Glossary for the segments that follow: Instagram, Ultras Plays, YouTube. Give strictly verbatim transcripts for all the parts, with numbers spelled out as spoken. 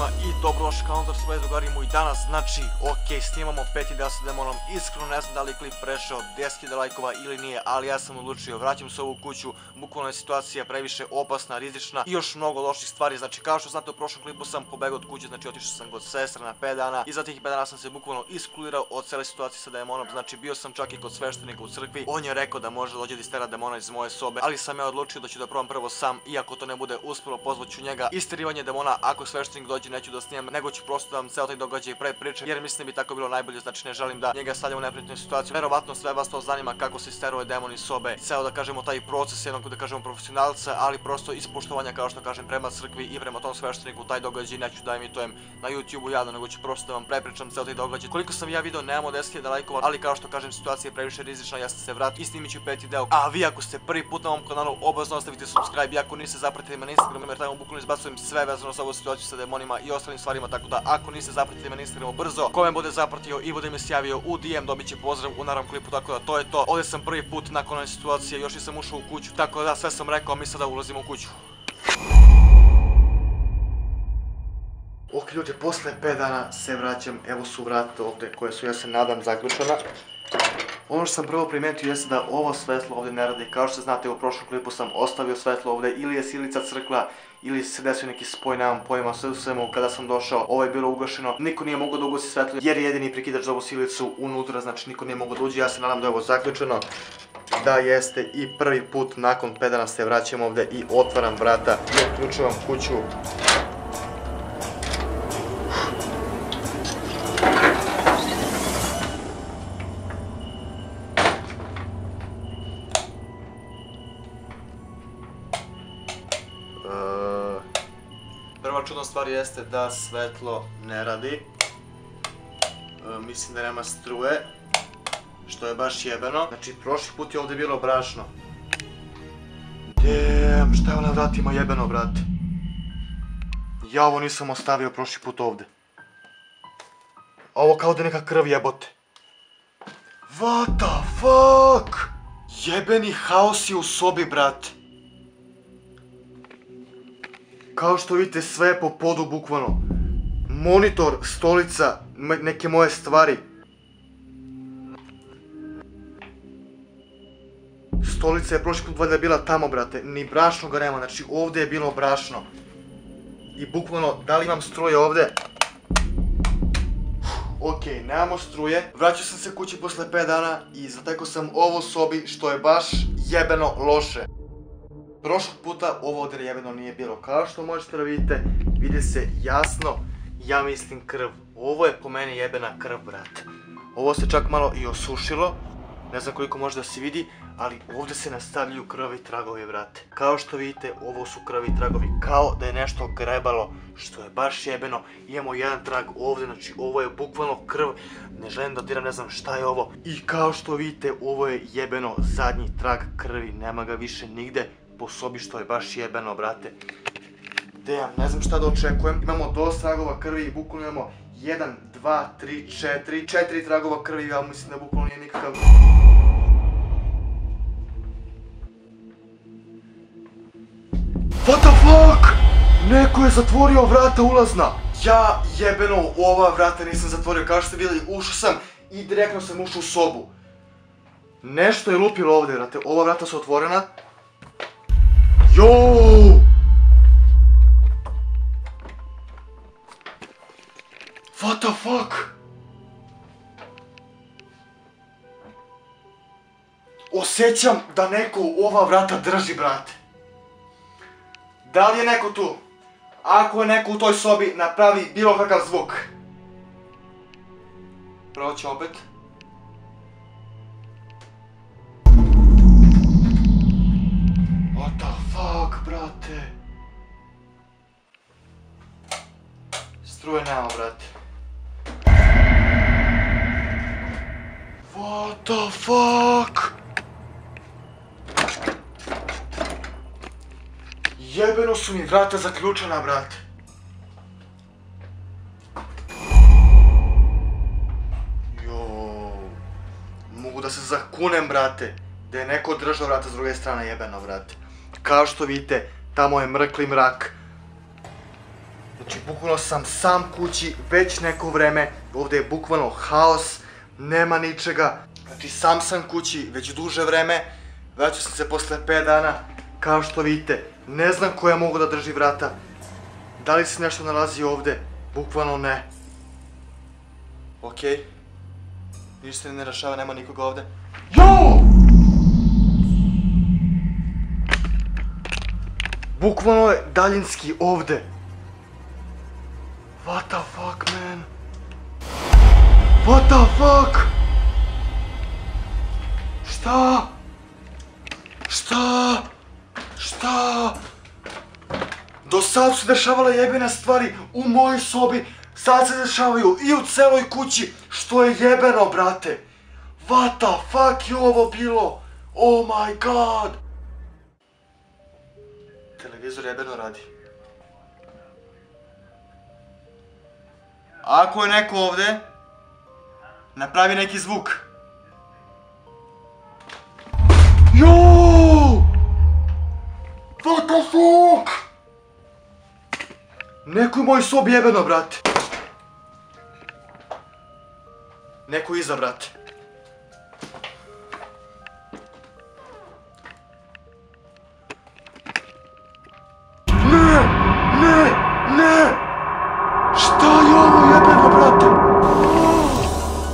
svima i dobrodošli na Ultras Plays, govorimo i danas, znači, ok, snimamo peti deo sa demonom, iskreno ne znam da li je klip prešao deset hiljada lajkova ili nije, ali ja sam odlučio, vraćam se u ovu kuću, bukvalno je situacija previše opasna, rizična i još mnogo loših stvari, znači kao što znate u prošlom klipu sam pobegao od kuće, znači otišao sam kod sestre na pet dana i za tih pet dana sam se bukvalno iskulirao od cele situacije sa demonom, znači bio sam čak i kod sveštenika u crkvi, on je rekao da može dođe da istera demona iz moje sobe, ali sam ja odlučio da ću da probam prvo sam, iako to ne bude uspelo, pozvaću njega, isterivanje demona, ako sveštenik dođe neću da snimam, nego ću prosto da vam ceo taj događaj prepričam, jer mislim da bi tako bilo najbolje, znači ne želim da njega stavljam u neprijatnu situaciju. Verovatno sve vas to zanima kako se isteruje demon iz sobe, ceo da kažemo taj proces jednog da kažemo profesionalca, ali prosto iz poštovanja kao što kažem prema crkvi i prema tom svešteniku taj događaj neću da imitujem na YouTubeu jadno, nego ću prosto da vam prepričam ceo taj događaj. Koliko sam ja video nemamo deset hiljada lajkova, ali kao što kažem situacija je previše rizična, ja sam se vratio i snimit ću peti deo. A vi ako ste prvi put na ovom kanalu obavezno ostavite subscribe, ako niste zapratite me na Instagramu jer tamo bukvalno izbacujem sve vezano sa ovom situacijom sa demonima i ostalim stvarima, tako da ako niste zapratite me na Instagramu brzo, ko me bude zapratio i bude mi se javio u D M dobit će pozdrav u narednom klipu, tako da to je to. Ovdje sam prvi put nakon one situacije, još nisam ušao u kuću, tako da sve sam rekao, mi sada ulazimo u kuću. Ok ljudi, posle pet dana se vraćam, evo su vrata ovdje koje su, ja se nadam, zaključena. Ono što sam prvo primetio jeste da ovo svetlo ovdje ne radi, kao što znate u prošlom klipu sam ostavio svetlo ovdje, ili je silica crkla, ili se desio neki spoj, nemam pojma, sve u svemu kada sam došao, ovo je bilo ugašeno, niko nije mogao da ugasi svetlo, jer je jedini prikidač za ovu silicu unutra, znači niko nije mogao da uđe, ja se nadam da je ovo zaključeno. Da jeste, i prvi put nakon pet dana se vraćam ovdje i otvaram vrata i otključavam kuću. Prva čudna stvar jeste da svetlo ne radi, mislim da nema struje, što je baš jebeno, znači prošli put je ovdje bilo brašno. Damn, šta je ovo na vratima jebeno, brate? Ja ovo nisam ostavio prošli put ovdje. Ovo kao da je neka krv jebote. What the fuck? Jebeni haos je u sobi, brate. Kao što vidite sve je po podu bukvalno. Monitor, stolica, neke moje stvari. Stolica je prošli put valjda bila tamo, brate, ni brašno ga nema, znači ovdje je bilo brašno. I bukvalno, da li imam struje ovdje? Ok, nemamo struje. Vraćao sam se kući posle pet dana i zatekao sam ovo u sobi što je baš jebeno loše. Prošlog puta ovo ovdje jebeno nije bilo, kao što možete da vidite, vidi se jasno, ja mislim krv. Ovo je po meni jebena krv, brate. Ovo se čak malo i osušilo, ne znam koliko može da se vidi, ali ovdje se nastavljaju krvi tragovi, brate. Kao što vidite, ovo su krvi tragovi, kao da je nešto grebalo, što je baš jebeno. Imamo jedan trag ovdje, znači ovo je bukvalno krv, ne želim da diram, ne znam šta je ovo. I kao što vidite, ovo je jebeno zadnji trag krvi, nema ga više nigde po sobi, što je baš jebeno, brate. Damn, ne znam šta da očekujem. Imamo dosta tragova krvi i bukvalno imamo jedan, dva, tri, četiri. Četiri tragova krvi, ja mislim da bukvalno nije nikakav... What the fuck? Neko je zatvorio vrata ulazna. Ja jebeno ova vrata nisam zatvorio. Kao što ste vidjeli, ušao sam i direktno sam ušao u sobu. Nešto je lupilo ovdje, brate. Ova vrata su otvorena. Joooo! What the fuck? Osjećam da neko ova vrata drži, brate. Da li je neko tu? Ako je neko u toj sobi, napravi bilo kakav zvuk. Prvo ću opet. What the fuck, brate? Struje nema, brate. What the fuck? Jebeno su mi vrata zaključena, brate. Joooo. Mogu da se zakunem, brate, da je neko držao vrata s druge strane, jebeno, brate. Kao što vidite, tamo je mrkli mrak. Znači bukvalno sam sam kući već neko vreme, ovdje je bukvalno haos, nema ničega, znači sam sam kući već duže vreme, vraćao sam se posle pet dana, kao što vidite, ne znam koja mogu da drži vrata, da li se nešto nalazi ovdje, bukvalno ne. Okej, ništa se ne rešava, nema nikoga ovdje. Joooo! Bukvalno je daljinski ovdje. What the fuck, man? What the fuck? Šta? Šta? Šta? Do sad su dešavale jebene stvari u mojoj sobi, sad se dešavaju i u celoj kući, što je jebeno, brate. What the fuck je ovo bilo? Oh my god! Televizor jebeno radi. Ako je neko ovdje, napravi neki zvuk. Joooo! What the fuck? Neko je u mojoj sobi jebeno, brate. Neko je iza, brate.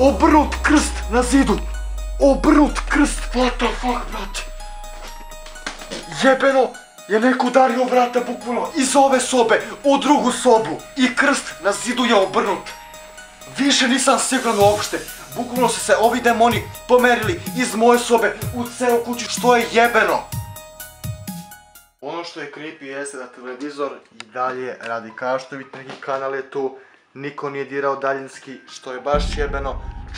Obrnut krst na zidu! Obrnut krst! What the fuck, brate? Jebeno je neko udario vrata bukvalno iz ove sobe u drugu sobu i krst na zidu je obrnut. Više nisam siguran uopšte. Bukvalno su se ovi demoni pomerili iz moje sobe u celu kuću, što je jebeno. Ono što je creepy jeste da televizor i dalje radi, kao što vidite neki kanal je tu. Niko nije dirao daljinski, što je baš jebeno.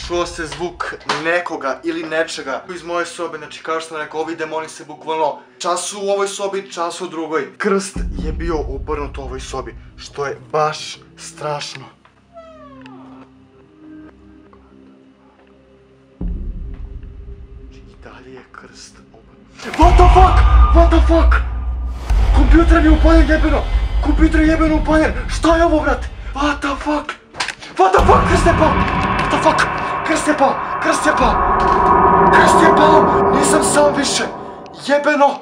Čuo se zvuk nekoga ili nečega iz moje sobe, znači kao što sam rekao, ovi demoni se bukvalno čas u ovoj sobi, čas u drugoj. Krst je bio obrnut u ovoj sobi, što je baš strašno. Znači i dalje je krst obrnut. What the fuck? What the fuck? Kompjuter mi je upaljen jebeno! Kompjuter je jebeno upaljen! Šta je ovo, vrat? What the fuck? What the fuck? Krst je pao! What the fuck? Krst je pao! Krst je pao! Krst je pao! Nisam sam više! Jebeno!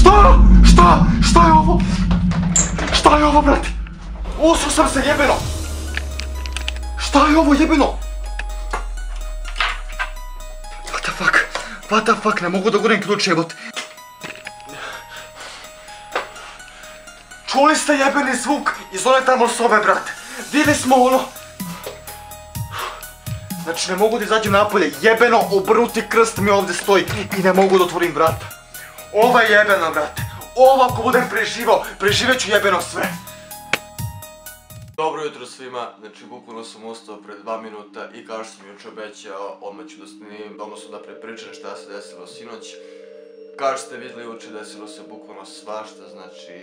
Šta? Šta? Šta je ovo? Šta je ovo, brate? Usuo sam se jebeno! Šta je ovo jebeno? What the fuck? What the fuck, ne mogu da gurem ključ, jebot. Čuli ste jebeni zvuk iz one tamo sobe, brate. Vidjeli smo ono. Znači ne mogu da izađem napolje, jebeno obrnuti krst mi ovdje stoji i ne mogu da otvorim vrata. Ova je jebena, brate. Ova ako budem preživao, preživeću jebeno sve. Dobro jutro svima, znači bukvalno sam ustao pred dva minuta i kao što sam juče obećao, odmah ću da snimim, odnosno da prepričam šta se desilo sinoć. Kao što ste vidjeli juče, desilo se bukvalno svašta, znači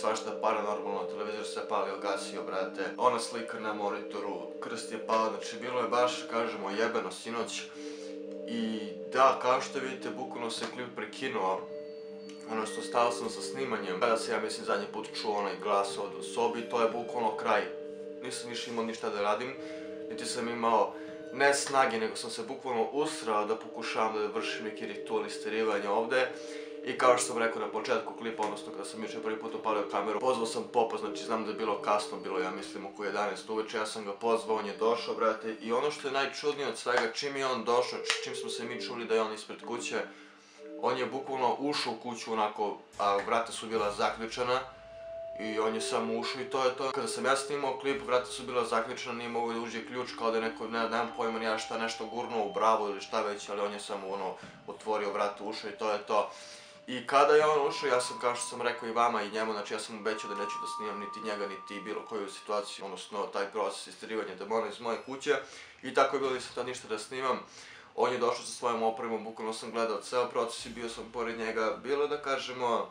svašta paranormalno, televizor se palio, gasio, brate, ona slika na monitoru, krst je pao, znači bilo je baš, kažemo, jebeno sinoć. I da, kao što vidite, bukvalno se klip prekinuo. Ono što stao sam sa snimanjem, kada se ja mislim zadnji put čuo onaj glas od sobi, to je bukvalno kraj. Nisam više imao ništa da radim, niti sam imao ne snage, nego sam se bukvalno usrao da pokušavam da vršim neki ritual isterivanja ovdje. I kao što sam rekao na početku klipa, odnosno kada sam jučer prvi put opalio kameru, pozvao sam popa, znači znam da je bilo kasno, bilo ja mislim oko jedanaest uveče, ja sam ga pozvao, on je došao, brate, i ono što je najčudnije od svega, čim je on došao, čim smo se mi čuli da je on ispred kuće, on je bukvalno ušao u kuću onako, a vrata su bila zaključana i on je samo ušao i to je to. Kada sam ja snimao klip, vrata su bila zaključana, nije mogao da uđe ključ, kao da je neko, ne znam pojma ni ja šta, nešto gurnuo u bravu ili šta već, ali on je samo ono otvorio vrata, ušao i to je to. I kada je on ušao, ja sam kao što sam rekao i vama i njemu, znači ja sam obećao da neću da snimam niti njega, niti bilo koju situaciju, odnosno taj proces isterivanja demona iz moje kuće i tako je bilo, nisam tad ništa da snimam. On je došao sa svojom opremom, bukvalno sam gledao ceo proces i bio sam pored njega. Bilo je da kažemo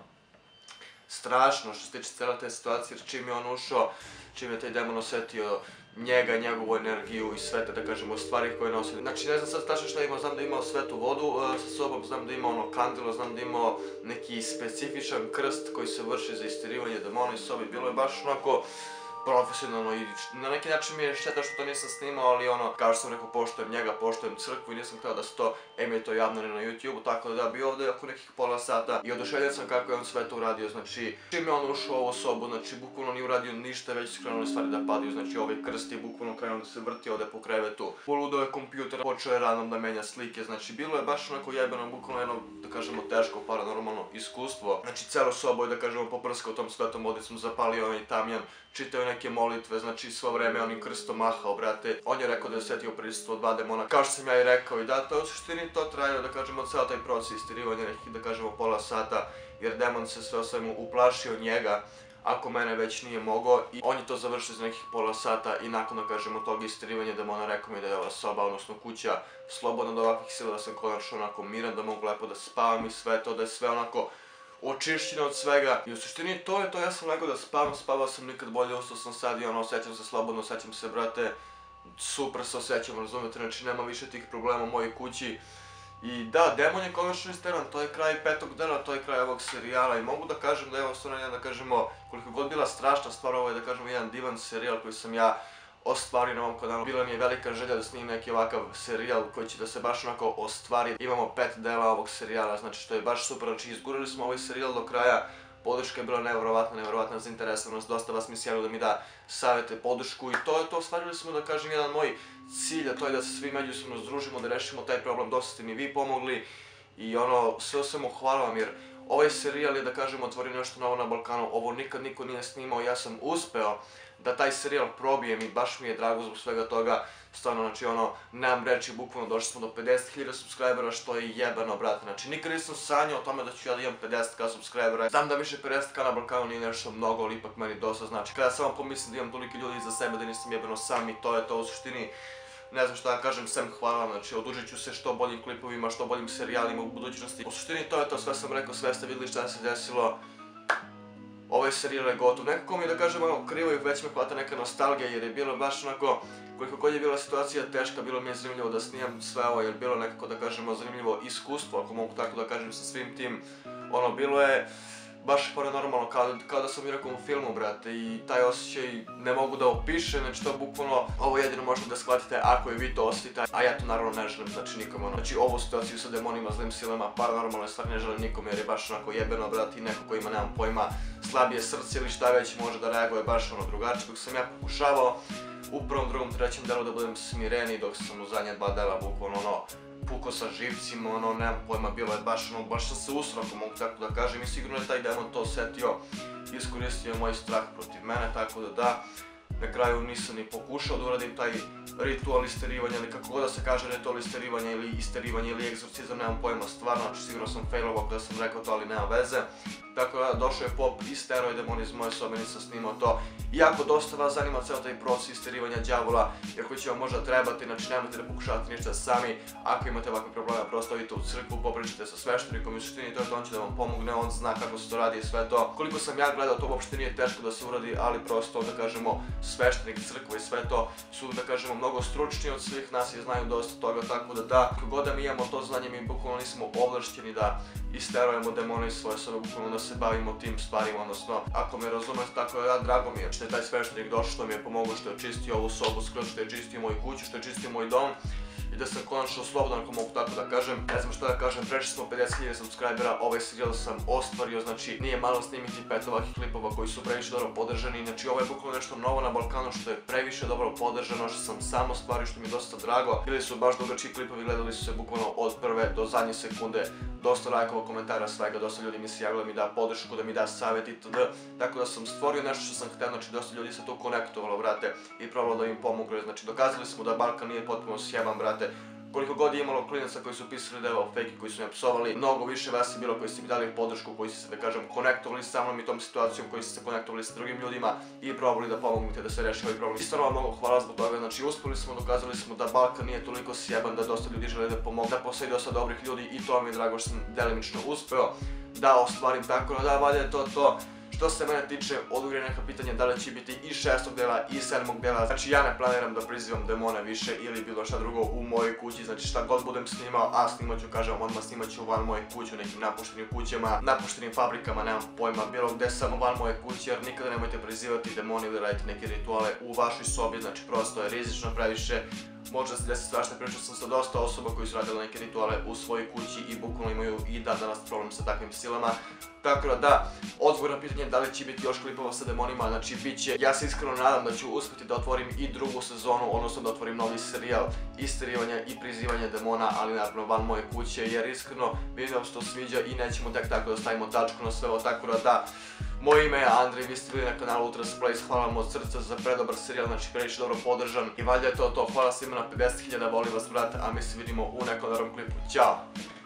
strašno što se tiče cele te situacije, jer čim je on ušao, čim je taj demon osetio njega, njegovu energiju i sve te, da kažemo, stvari koje nosi. Znači, ne znam sad tačno šta ima, znam da je imao svetu vodu sa sobom, znam da ima ono kandilo, znam da je imao neki specifičan krst koji se vrši za istirivanje demona iz sobi. Bilo je baš onako profesionalno i na neki način mi je šteta što to nisam snimao, ali ono, kao što sam rekao, poštujem njega, poštujem crkvu i nisam htio da se to emituje to javno na YouTube-u, tako da bi ovdje oko nekih pola sata i oduševljen sam kako je on sve to uradio. Znači, čim je on ušao u ovu sobu, znači bukvalno nije uradio ništa, već su krenuli stvari da padaju. Znači ovaj krst je bukvalno krenuo da se vrti ovdje po krevetu, poludeo je kompjuter, počeo je random da menja slike. Znači bilo je baš onako jebeno, bukvalno jedno, da kažemo, teško paranormalno iskustvo. Znači celo sobu je, da kažemo, poprskao tom svetom vodicom, zapalio onaj tamjan, čitao neke molitve, znači svo vreme onim krstom mahao, brate. On je rekao da je osjetio prisustvo dva demona, kao što sam ja i rekao, i da, to je u suštini to trajao, da kažemo, ceo taj proces istirivanja, nekih, da kažemo, pola sata, jer demon se sve o svemu uplašio njega, ako mene već nije mogao, i on je to završio za nekih pola sata i nakon, da kažemo, toga istirivanja demona, rekao mi da je ova soba, odnosno kuća, slobodna od ovakvih sila, da sam konačno onako miran, da mogu lepo da spavam i sve to, da je sve onako očišćena od svega. I u suštini to je to, ja sam legao da spavam, spavao sam nikad bolje, ustao sam sad i ono, osjećam se slobodno, osjećam se, brate, super se osjećam, razumete, znači nema više tih problema u mojoj kući. I da, demon je konačno isteran, to je kraj petog dana, to je kraj ovog serijala i mogu da kažem da je ovo stvarno jedan, da kažemo, koliko god bila strašna stvar, ovo je, da kažemo, jedan divan serijal koji sam ja ostvario na ovom kanalu. Bila mi je velika želja da snimim neki ovakav serijal koji će da se baš onako ostvari. Imamo pet dela ovog serijala, znači što je baš super, znači izgurali smo ovaj serijal do kraja. Podrška je bila nevjerovatna, nevjerovatna zainteresovanost, dosta vas mi se javilo da mi da savete, podršku i to je to, ostvarili smo, da kažem, jedan moj cilj, a to je da se svi međusobno združimo, da rešimo taj problem, dosta ste mi vi pomogli i ono, sve o svemu hvala vam jer ovaj serijal je, da kažem, otvorio nešto novo na Balkanu, ovo nikad niko nije snimao, ja sam uspeo da taj serijal probijem i baš mi je drago zbog svega toga, stvarno, znači ono, nemam reči, bukvalno došli smo do pedeset hiljada subscribera, što je jebano, brate, znači nikad nisam sanjao o tome da ću ja da imam pedeset hiljada subscribera, znam da više pedeset hiljada na Balkanu nije nešto mnogo, ali ipak meni dosta znači, kada samo pomislim da imam toliki ljudi iza sebe, da nisam jebano sam i to je to u suštini. Ne znam šta da kažem, sem hvala vam, znači odužit ću se što boljim klipovima, što boljim serijalima u budućnosti. U suštini to je to, sve sam rekao, sve ste vidjeli šta se desilo. Ovaj serijal je gotov, nekako mi je, da kažem, malo krivo i već me hvata neka nostalgija jer je bilo baš onako, koliko god je bila situacija teška, bilo mi je zanimljivo da snimam sve ovo jer bilo nekako, da kažemo, zanimljivo iskustvo, ako mogu tako da kažem, sa svim tim, ono, bilo je baš paranormalno, kao da sam u nekom filmu, brate, i taj osjećaj ne mogu da opišem, znači to bukvalno, ovo jedino možete da shvatite ako i vi to osjetite, a ja to naravno ne želim, znači nikom, ono, znači ovu situaciju sa demonima, zlim silama, paranormalne stvari ne želim nikom, jer je baš onako jebeno, brate, i neko ko ima, nemam pojma, slabije srce ili šta već može da reaguje baš ono drugačije, dok sam ja pokušavao u prvom, drugom, trećem delu da budem smireniji, dok sam u zadnje dva dela bukvalno, ono, pukao sa živcima, ono, nemam pojma, bilo je baš ono, baš sam se usrao, ako mogu tako da kažem, i sigurno je taj demon to osetio, iskoristio moj strah protiv mene, tako da da, na kraju nisam ni pokušao da uradim taj ritual isterivanja, ili kako god da se kaže ritual isterivanja, ili isterivanje, ili egzorcizam, nemam pojma stvarno, znači sigurno sam failovao kada sam rekao to, ali nema veze. Tako da, došao je pop, isterao je demon iz moje sobe, nisam snimao to. Iako dosta vas zanima ceo taj proces isterivanja đavola, jer koji će vam možda trebati, znači nemojte da pokušavate ništa sami. Ako imate ovakve probleme, prosto idite u crkvu, popričajte sa sveštenikom, u suštini to je to, on će da vam pomogne, on zna kako se to radi i sve to. Koliko sam ja gledao, to uopšte nije teško da se uradi, ali prosto, da kažemo, sveštenik, crkva i sve to su, da kažemo, mnogo stručniji od svih nas i znaju dosta toga, tako da da, kako god da mi imamo to znanje, mi bukvalno nismo ovlašćeni da isterujemo demone iz svoje sobe, bukvalno da se bavimo tim stvarima, odnosno, ako me razumete, tako da, drago mi je što je taj sveštenik došao, što mi je pomogao, što je očistio ovu sobu skroz, što je čistio moju kuću, što je čistio moj dom i da sam konačno slobodan, ako mogu tako da kažem. Ne znam što da kažem, prešli smo pedeset hiljada subscribera, ovaj serijal sam ostvario, znači nije malo snimiti pet ovakvih klipova koji su previše dobro podržani, znači ovo je bukvalno nešto novo na Balkanu što je previše dobro podržano, što sam sam ostvario, što mi je dosta drago. Bili su baš dugački klipovi, gledali su se bukvalno od prve do zadnje sekunde, dosta lajkova, komentara, svega, dosta ljudi mi se javilo da mi da podršku, da mi da savjet itd. Tako da sam stvorio nešto što sam hteo, znači dosta ljudi se tu konektovalo, brate, i probalo da im pomogne, znači dokazali smo da Balkan nije potpuno sjeban, brate. Koliko god je imalo klinaca koji su pisali da je ovo fake, koji su me psovali, mnogo više vas je bilo koji ste mi dali podršku, koji ste se, da kažem, konektovali sa mnom i tom situacijom, koji ste se konektovali sa drugim ljudima i probali da pomognete da se reši ovaj problem. I stvarno vam mnogo hvala zbog toga, znači uspeli smo, dokazali smo da Balkan nije toliko sjeban, da dosta ljudi žele da pomogu, da postoji dosta dobrih ljudi i to mi je drago što sam delimično uspeo da ostvarim, tako da valja je to to. Što se mene tiče, odgovor je neka pitanja da li će biti i šestog dela i sedmog dela. Znači ja ne planiram da prizivam demone više ili bilo šta drugo u mojoj kući. Znači šta god budem snimao, a snimat ću, kažem, odmah snimat ću van moje kuće, u nekim napuštenim kućama, napuštenim fabrikama, nemam pojma, bilo gde, samo van moje kuće, jer nikada nemojte prizivati demone ili raditi neke rituale u vašoj sobi. Znači prosto je rizično previše. Može se desiti svašta, pričao sam sa dosta osoba koji su radili neke rituale u svojoj kući i bukvalno imaju i da danas problem sa takvim silama. Tako da da, odgovor na pitanje da li će biti još klipova sa demonima, znači bit će. Ja se iskreno nadam da ću uspjeti da otvorim i drugu sezonu, odnosno da otvorim novi serijal isterivanja i prizivanja demona, ali naravno van moje kuće, jer iskreno vidim što sviđa i nećemo tek tako da stavimo tačku na sve ovo, tako da da. Moje ime je Andrej, vi ste bili na kanalu Ultras Plays, hvala vam od srca za predobar serijal, znači prilično dobro podržan i valjda je to to, hvala svima na pedeset hiljada, volim vas brat, a mi se vidimo u nekom novom klipu, ćao!